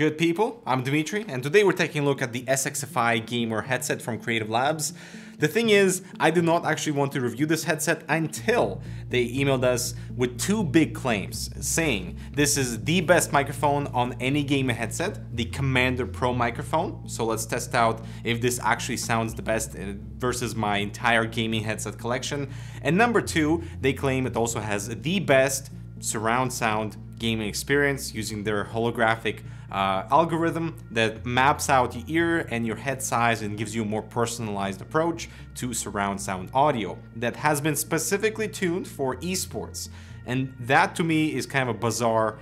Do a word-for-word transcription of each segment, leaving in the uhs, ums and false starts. Good people, I'm Dimitri, and today we're taking a look at the S X F I gamer headset from Creative Labs. The thing is, I did not actually want to review this headset until they emailed us with two big claims, saying this is the best microphone on any gamer headset, the Commander Pro microphone. So let's test out if this actually sounds the best versus my entire gaming headset collection. And number two, they claim it also has the best surround sound gaming experience using their holographic uh, algorithm that maps out your ear and your head size and gives you a more personalized approach to surround sound audio that has been specifically tuned for esports. And that to me is kind of a bizarre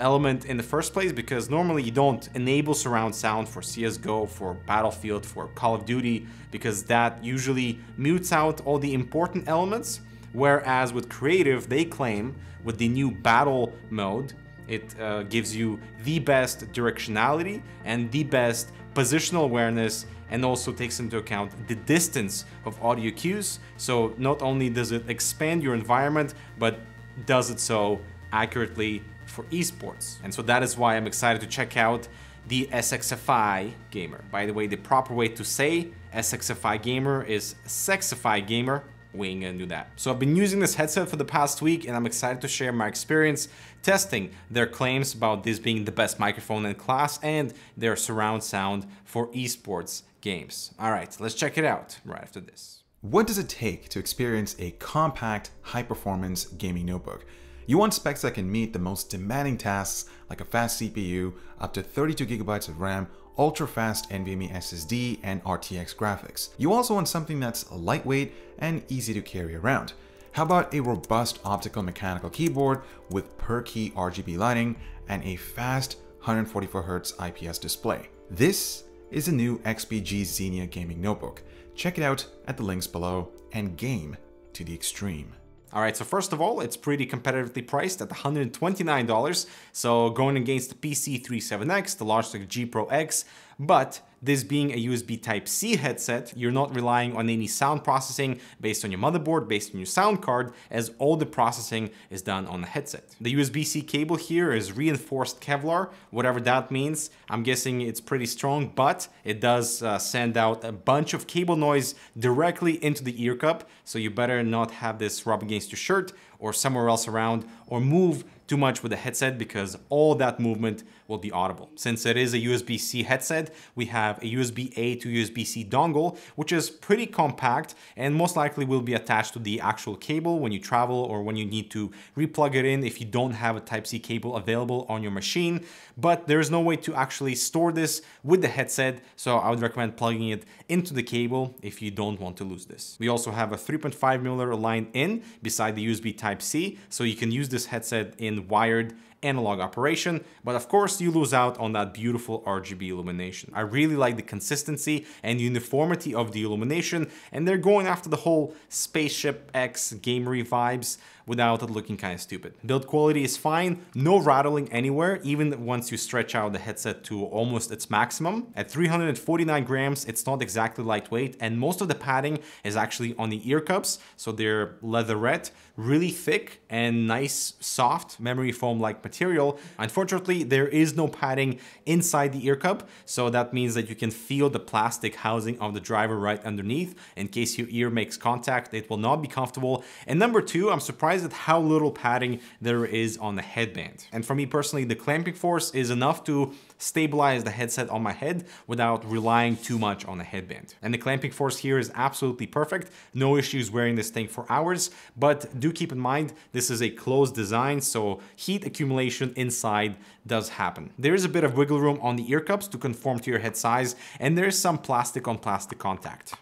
element in the first place, because normally you don't enable surround sound for C S G O, for Battlefield, for Call of Duty, because that usually mutes out all the important elements. Whereas with Creative, they claim with the new battle mode, it uh, gives you the best directionality and the best positional awareness, and also takes into account the distance of audio cues. So not only does it expand your environment, but does it so accurately for esports. And so that is why I'm excited to check out the S X F I Gamer. By the way, the proper way to say S X F I Gamer is Sexify Gamer. We ain't gonna do that. So I've been using this headset for the past week, and I'm excited to share my experience testing their claims about this being the best microphone in class and their surround sound for esports games. All right, let's check it out right after this. What does it take to experience a compact, high-performance gaming notebook? You want specs that can meet the most demanding tasks, like a fast C P U, up to thirty-two gigabytes of RAM, ultra-fast NVMe S S D, and R T X graphics. You also want something that's lightweight and easy to carry around. How about a robust optical mechanical keyboard with per-key R G B lighting and a fast one hundred forty-four hertz I P S display? This is the new X P G Xenia gaming notebook. Check it out at the links below and game to the extreme. All right, so first of all, it's pretty competitively priced at one hundred twenty-nine dollars. So going against the P C thirty-seven X, the Logitech G Pro X, but this being a U S B Type-C headset, you're not relying on any sound processing based on your motherboard, based on your sound card, as all the processing is done on the headset. The U S B C cable here is reinforced Kevlar, whatever that means. I'm guessing it's pretty strong, but it does uh, send out a bunch of cable noise directly into the ear cup, so you better not have this rub against your shirt or somewhere else around, or move too much with the headset, because all that movement will be audible. Since it is a U S B C headset, we have a U S B A to U S B C dongle, which is pretty compact and most likely will be attached to the actual cable when you travel or when you need to replug it in if you don't have a Type-C cable available on your machine. But there is no way to actually store this with the headset, so I would recommend plugging it into the cable if you don't want to lose this. We also have a three point five millimeter line in beside the U S B Type Type-C, so you can use this headset in wired analog operation, but of course you lose out on that beautiful R G B illumination. I really like the consistency and uniformity of the illumination, and they're going after the whole Spaceship X gamery vibes without it looking kind of stupid. Build quality is fine, no rattling anywhere, even once you stretch out the headset to almost its maximum. At three hundred forty-nine grams, it's not exactly lightweight, and most of the padding is actually on the ear cups, so they're leatherette, really thick and nice, soft, memory foam-like material. Material. Unfortunately, there is no padding inside the ear cup, so that means that you can feel the plastic housing of the driver right underneath. In case your ear makes contact, it will not be comfortable. And number two, I'm surprised at how little padding there is on the headband. And for me personally, the clamping force is enough to stabilize the headset on my head without relying too much on the headband. And the clamping force here is absolutely perfect. No issues wearing this thing for hours, but do keep in mind, this is a closed design, so heat accumulation inside does happen. There is a bit of wiggle room on the ear cups to conform to your head size, and there is some plastic on plastic contact.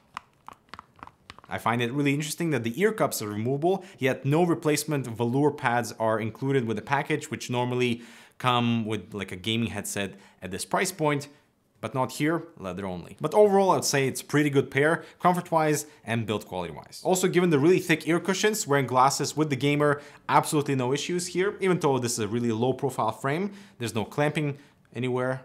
I find it really interesting that the ear cups are removable, yet no replacement velour pads are included with the package, which normally come with like a gaming headset at this price point, but not here, leather only. But overall, I'd say it's a pretty good pair, comfort-wise and build quality-wise. Also, given the really thick ear cushions, wearing glasses with the gamer, absolutely no issues here, even though this is a really low-profile frame. There's no clamping anywhere.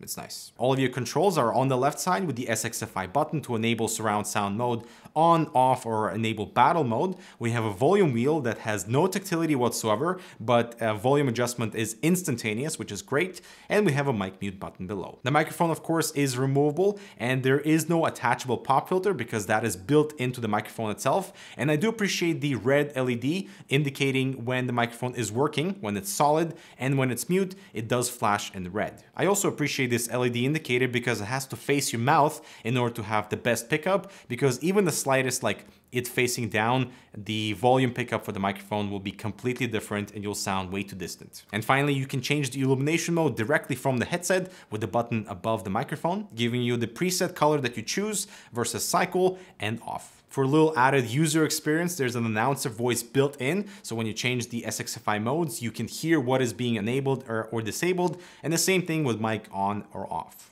It's nice. All of your controls are on the left side with the S X F I button to enable surround sound mode on, off, or enable battle mode. We have a volume wheel that has no tactility whatsoever, but uh, volume adjustment is instantaneous, which is great. And we have a mic mute button below. The microphone, of course, is removable, and there is no attachable pop filter because that is built into the microphone itself. And I do appreciate the red L E D indicating when the microphone is working, when it's solid, and when it's mute, it does flash in red. I also appreciate this L E D indicator because it has to face your mouth in order to have the best pickup, because even the slightest, like it facing down, the volume pickup for the microphone will be completely different and you'll sound way too distant. And finally, you can change the illumination mode directly from the headset with the button above the microphone, giving you the preset color that you choose versus cycle and off. For a little added user experience, there's an announcer voice built in. So when you change the S X F I modes, you can hear what is being enabled or, or disabled. And the same thing with mic on or off.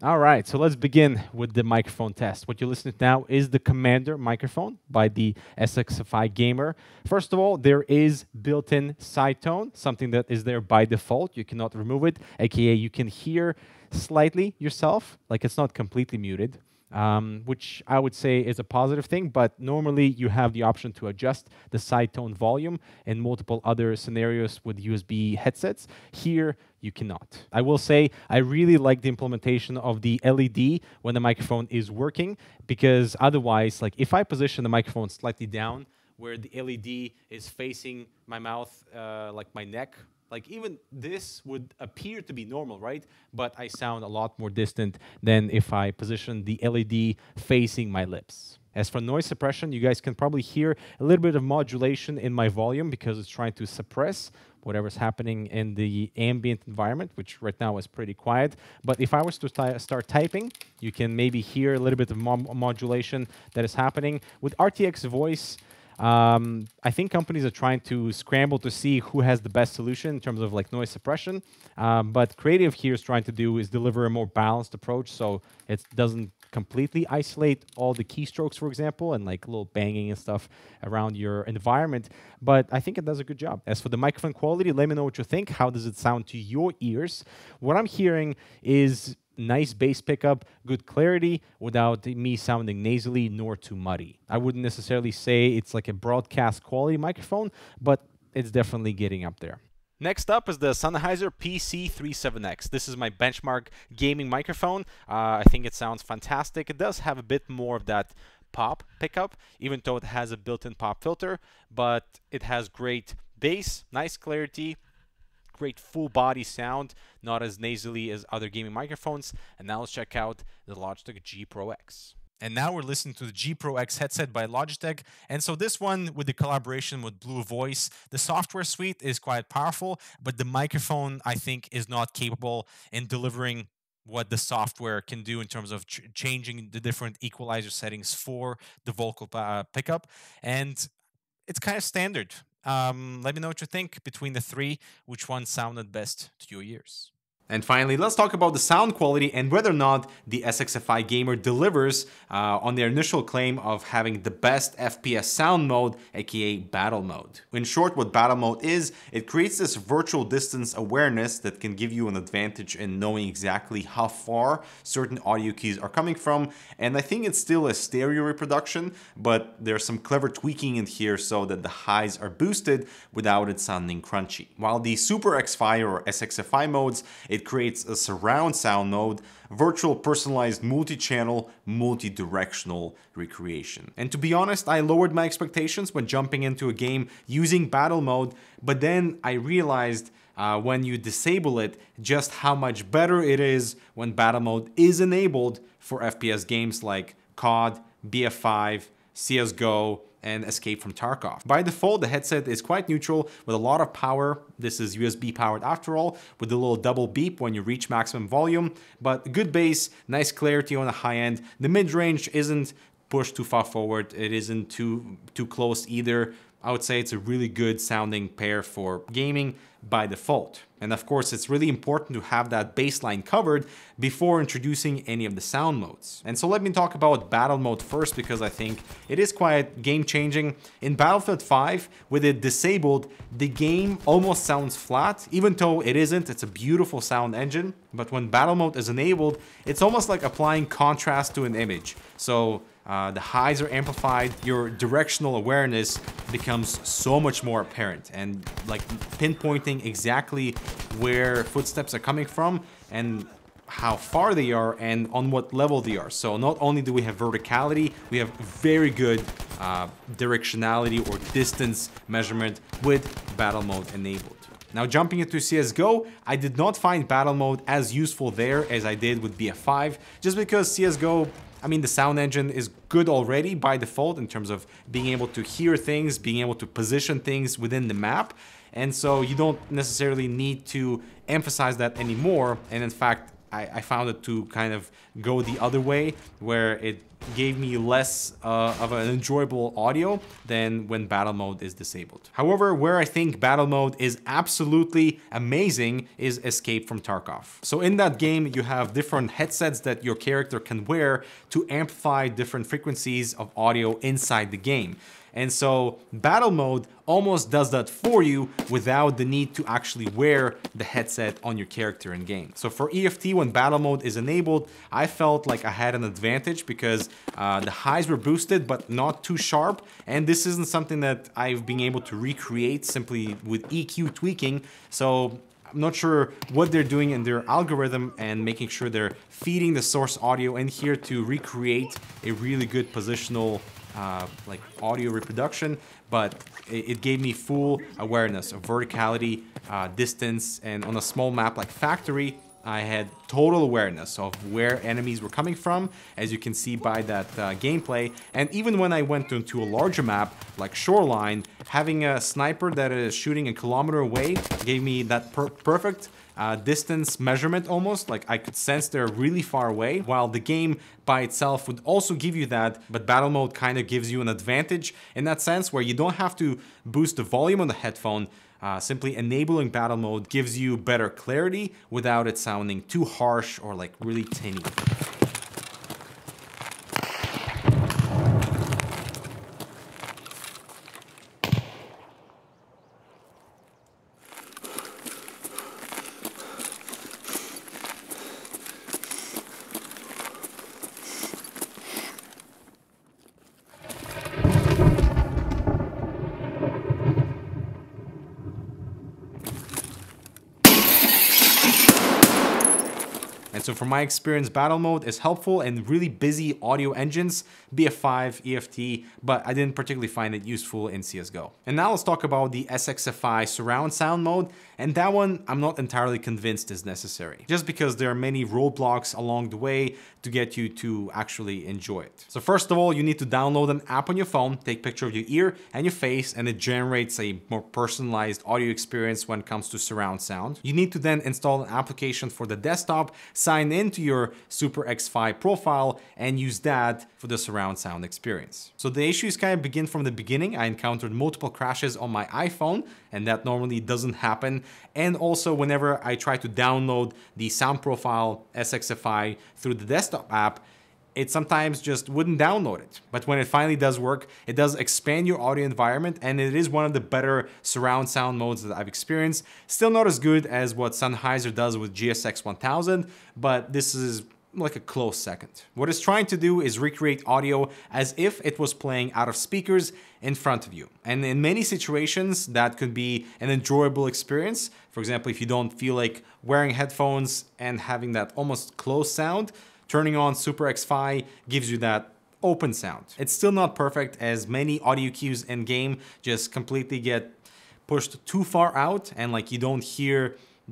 All right, so let's begin with the microphone test. What you're listening to now is the Commander microphone by the S X F I Gamer. First of all, there is built-in side tone, something that is there by default. You cannot remove it, aka you can hear slightly yourself, like it's not completely muted. Um, which I would say is a positive thing, but normally you have the option to adjust the side tone volume in multiple other scenarios with U S B headsets. Here, you cannot. I will say I really like the implementation of the L E D when the microphone is working, because otherwise, like if I position the microphone slightly down where the L E D is facing my mouth, uh, like my neck, like even this would appear to be normal, right? But I sound a lot more distant than if I position the L E D facing my lips. As for noise suppression, you guys can probably hear a little bit of modulation in my volume because it's trying to suppress whatever's happening in the ambient environment, which right now is pretty quiet. But if I was to ty start typing, you can maybe hear a little bit of mo modulation that is happening. With R T X voice, Um, I think companies are trying to scramble to see who has the best solution in terms of like noise suppression. Um, but Creative here is trying to do is deliver a more balanced approach, so it doesn't completely isolate all the keystrokes, for example, and like little banging and stuff around your environment. But I think it does a good job. As for the microphone quality, let me know what you think. How does it sound to your ears? What I'm hearing is nice bass pickup, good clarity without me sounding nasally nor too muddy. I wouldn't necessarily say it's like a broadcast quality microphone, but it's definitely getting up there. Next up is the Sennheiser P C thirty-seven X. This is my benchmark gaming microphone. Uh, I think it sounds fantastic. It does have a bit more of that pop pickup, even though it has a built-in pop filter, but it has great bass, nice clarity, great full body sound, not as nasally as other gaming microphones. And now let's check out the Logitech G Pro X. And now we're listening to the G Pro X headset by Logitech. And so this one, with the collaboration with Blue Voice, the software suite is quite powerful, but the microphone, I think, is not capable in delivering what the software can do in terms of ch changing the different equalizer settings for the vocal uh, pickup. And it's kind of standard. Um, let me know what you think between the three, which one sounded best to your ears. And finally, let's talk about the sound quality and whether or not the S X F I Gamer delivers uh, on their initial claim of having the best F P S sound mode, aka battle mode. In short, what battle mode is, it creates this virtual distance awareness that can give you an advantage in knowing exactly how far certain audio keys are coming from. And I think it's still a stereo reproduction, but there's some clever tweaking in here so that the highs are boosted without it sounding crunchy. While the Super X F I or S X F I modes, it It creates a surround sound mode, virtual personalized multi-channel, multi-directional recreation. And to be honest, I lowered my expectations when jumping into a game using battle mode, but then I realized uh, when you disable it, just how much better it is when battle mode is enabled for F P S games like C O D, B F five, C S G O, and Escape from Tarkov. By default, the headset is quite neutral with a lot of power. This is U S B powered after all, with a little double beep when you reach maximum volume, but good bass, nice clarity on the high end. The mid range isn't pushed too far forward. It isn't too, too close either. I would say it's a really good sounding pair for gaming by default. And of course, it's really important to have that baseline covered before introducing any of the sound modes. And so let me talk about battle mode first, because I think it is quite game changing. In Battlefield five, with it disabled, the game almost sounds flat, even though it isn't. It's a beautiful sound engine. But when battle mode is enabled, it's almost like applying contrast to an image. So Uh, the highs are amplified, your directional awareness becomes so much more apparent, and like pinpointing exactly where footsteps are coming from and how far they are and on what level they are. So not only do we have verticality, we have very good uh, directionality or distance measurement with battle mode enabled. Now, jumping into C S G O, I did not find battle mode as useful there as I did with B F five, just because C S G O, I mean, the sound engine is good already by default in terms of being able to hear things, being able to position things within the map. And so you don't necessarily need to emphasize that anymore. And in fact, I, I found it to kind of go the other way, where it gave me less uh, of an enjoyable audio than when battle mode is disabled. However, where I think battle mode is absolutely amazing is Escape from Tarkov. So in that game, you have different headsets that your character can wear to amplify different frequencies of audio inside the game. And so battle mode almost does that for you without the need to actually wear the headset on your character in game. So for E F T, when battle mode is enabled, I felt like I had an advantage because uh, the highs were boosted, but not too sharp. And this isn't something that I've been able to recreate simply with E Q tweaking. So I'm not sure what they're doing in their algorithm and making sure they're feeding the source audio in here to recreate a really good positional Uh, like audio reproduction, but it, it gave me full awareness of verticality, uh, distance, and on a small map like Factory, I had total awareness of where enemies were coming from, as you can see by that uh, gameplay. And even when I went into a larger map like Shoreline, having a sniper that is shooting a kilometer away gave me that per perfect Uh, distance measurement almost, like I could sense they're really far away, while the game by itself would also give you that, but battle mode kind of gives you an advantage in that sense, where you don't have to boost the volume on the headphone. Uh, simply enabling battle mode gives you better clarity without it sounding too harsh or like really tinny. So from my experience, battle mode is helpful in really busy audio engines, B F five, E F T, but I didn't particularly find it useful in C S G O. And now let's talk about the S X F I surround sound mode. And that one, I'm not entirely convinced is necessary, just because there are many roadblocks along the way to get you to actually enjoy it. So first of all, you need to download an app on your phone, take a picture of your ear and your face, and it generates a more personalized audio experience when it comes to surround sound. You need to then install an application for the desktop, sign into your Super X F I profile, and use that for the surround sound experience. So the issues kind of begin from the beginning. I encountered multiple crashes on my iPhone, and that normally doesn't happen. And also whenever I try to download the sound profile S X F I through the desktop app, it sometimes just wouldn't download it. But when it finally does work, it does expand your audio environment, and it is one of the better surround sound modes that I've experienced. Still not as good as what Sennheiser does with G S X one thousand, but this is like a close second. What it's trying to do is recreate audio as if it was playing out of speakers in front of you. And in many situations, that could be an enjoyable experience. For example, if you don't feel like wearing headphones and having that almost close sound, turning on Super X F I gives you that open sound. It's still not perfect, as many audio cues in game just completely get pushed too far out, and like you don't hear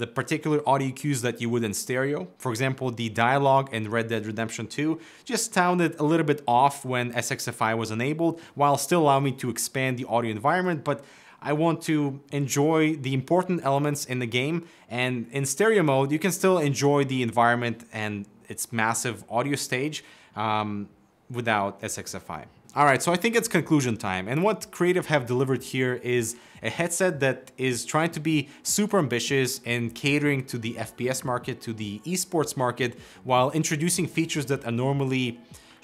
the particular audio cues that you would in stereo. For example, the dialogue in Red Dead Redemption two just sounded a little bit off when S X F I was enabled, while still allowing me to expand the audio environment, but I want to enjoy the important elements in the game. And in stereo mode, you can still enjoy the environment and its massive audio stage um, without S X F I. All right, so I think it's conclusion time. And what Creative have delivered here is a headset that is trying to be super ambitious and catering to the F P S market, to the esports market, while introducing features that are normally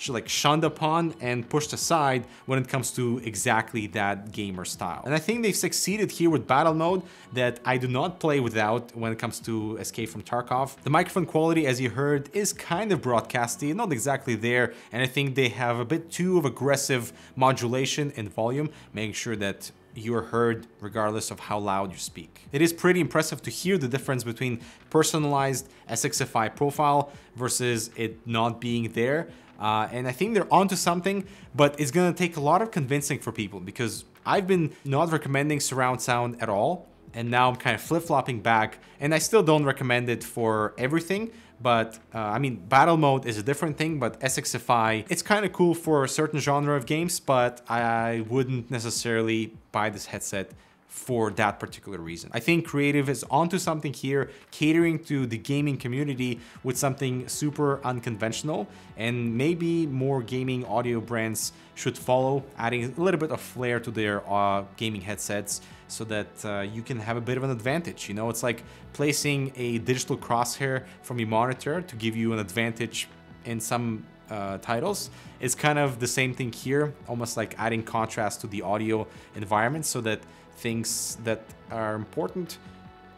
like shunned upon and pushed aside when it comes to exactly that gamer style. And I think they've succeeded here with battle mode that I do not play without when it comes to Escape from Tarkov. The microphone quality, as you heard, is kind of broadcasty, not exactly there. And I think they have a bit too of aggressive modulation and volume, making sure that you're heard regardless of how loud you speak. It is pretty impressive to hear the difference between personalized S X F I profile versus it not being there. Uh, and I think they're onto something, but it's gonna take a lot of convincing for people because I've been not recommending surround sound at all. And now I'm kind of flip-flopping back, and I still don't recommend it for everything. But uh, I mean, battle mode is a different thing, but S X F I, it's kind of cool for a certain genre of games, but I wouldn't necessarily buy this headset for that particular reason. I think Creative is onto something here, catering to the gaming community with something super unconventional, and maybe more gaming audio brands should follow, adding a little bit of flair to their uh, gaming headsets so that uh, you can have a bit of an advantage. You know, it's like placing a digital crosshair from your monitor to give you an advantage in some Uh, titles. It's kind of the same thing here, almost like adding contrast to the audio environment so that things that are important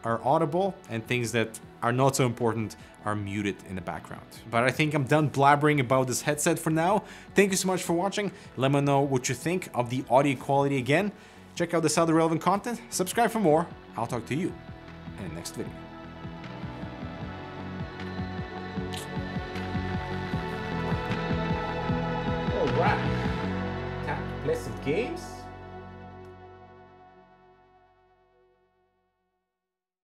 are audible and things that are not so important are muted in the background. But I think I'm done blabbering about this headset for now. Thank you so much for watching. Let me know what you think of the audio quality again. Check out this other relevant content. Subscribe for more. I'll talk to you in the next video. Tap Blessed Games.